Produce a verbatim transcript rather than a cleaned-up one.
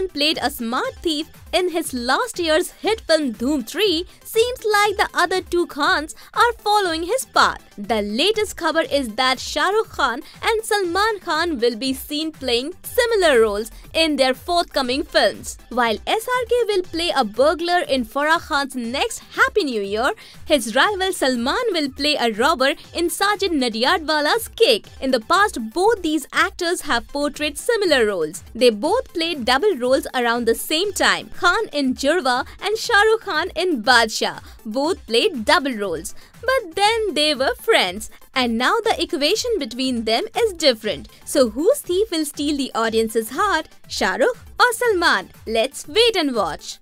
Khan played a smart thief in his last year's hit film Dhoom three, seems like the other two Khans are following his path. The latest khabar is that Shah Rukh Khan and Salman Khan will be seen playing similar roles in their forthcoming films. While S R K will play a burglar in Farah Khan's next Happy New Year, his rival Salman will play a robber in Sajid Nadiadwala's Kick. In the past, both these actors have portrayed similar roles. They both played double roles around the same time. Khan in Jurwa and Shah Rukh Khan in Badshah both played double roles, but then they were friends, and now the equation between them is different. So whose thief will steal the audience's heart, Shah Rukh or Salman? Let's wait and watch.